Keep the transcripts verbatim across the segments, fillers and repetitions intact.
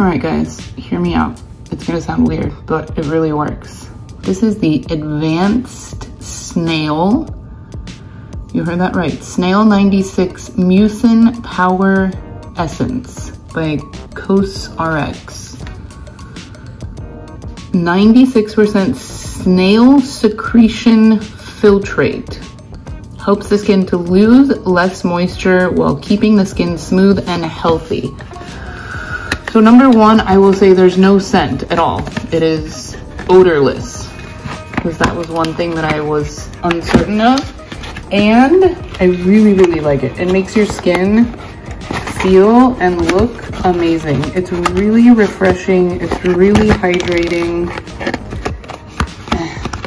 Alright guys, hear me out. It's gonna sound weird, but it really works. This is the Advanced Snail, you heard that right, Snail ninety-six Mucin Power Essence by Cosrx. ninety-six percent Snail Secretion Filtrate. Helps the skin to lose less moisture while keeping the skin smooth and healthy. So number one, I will say there's no scent at all. It is odorless, because that was one thing that I was uncertain of. And I really, really like it. It makes your skin feel and look amazing. It's really refreshing. It's really hydrating.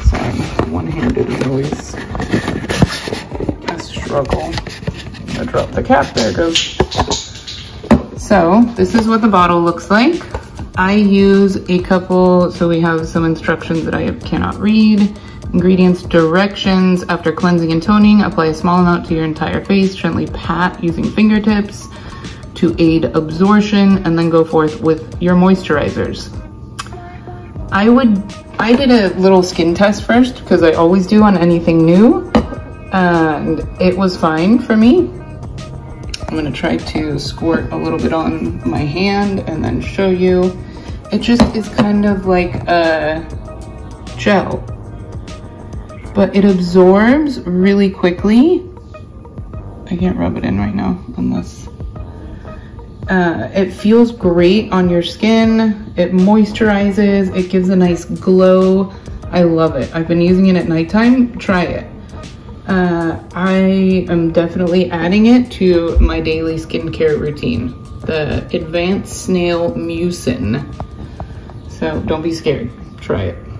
Sorry, one-handed is always a struggle. I'm gonna drop the cap, there it goes. So this is what the bottle looks like. I use a couple, so we have some instructions that I cannot read. Ingredients, directions: after cleansing and toning, apply a small amount to your entire face, gently pat using fingertips to aid absorption, and then go forth with your moisturizers. I would, I did a little skin test first, because I always do on anything new, and it was fine for me. I'm gonna try to squirt a little bit on my hand and then show you. It just is kind of like a gel, but it absorbs really quickly. I can't rub it in right now unless, uh, it feels great on your skin. It moisturizes, it gives a nice glow. I love it. I've been using it at nighttime, try it. Uh, I am definitely adding it to my daily skincare routine. The Advanced Snail Mucin. So don't be scared, try it.